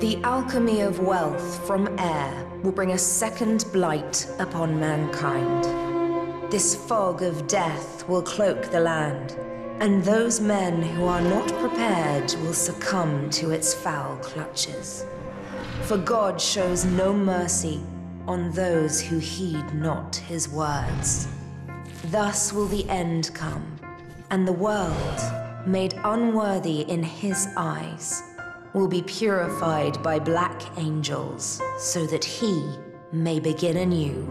The alchemy of wealth from air will bring a second blight upon mankind. This fog of death will cloak the land, and those men who are not prepared will succumb to its foul clutches. For God shows no mercy on those who heed not his words. Thus will the end come, and the world, made unworthy in his eyes, will be purified by black angels, so that he may begin anew.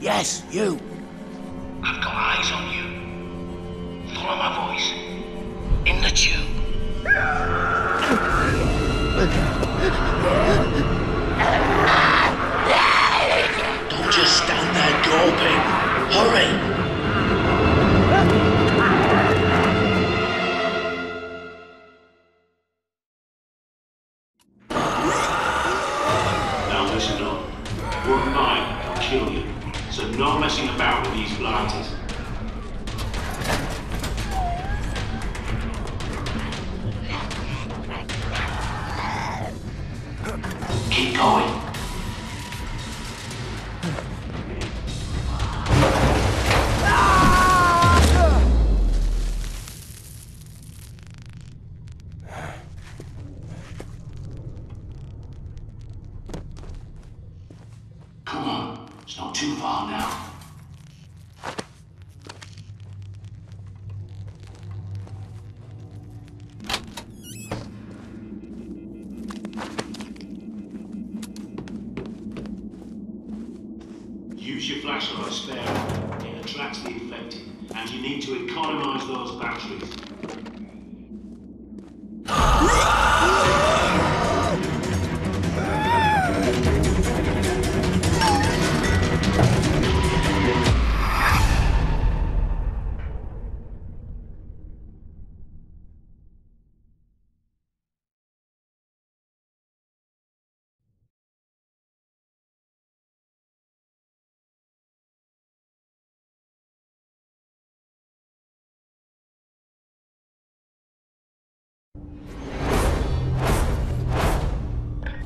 Yes, you. I've got eyes on you. Follow my voice. In the tube. Don't just stand there gawping. Hurry!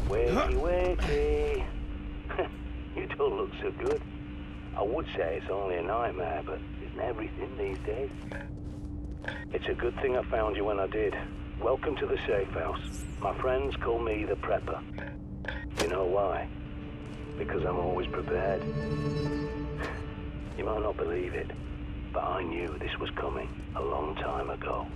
Wakey, wakey. You don't look so good. I would say it's only a nightmare, but isn't everything these days? It's a good thing I found you when I did. Welcome to the safe house. My friends call me the Prepper. You know why? Because I'm always prepared. You might not believe it, but I knew this was coming a long time ago.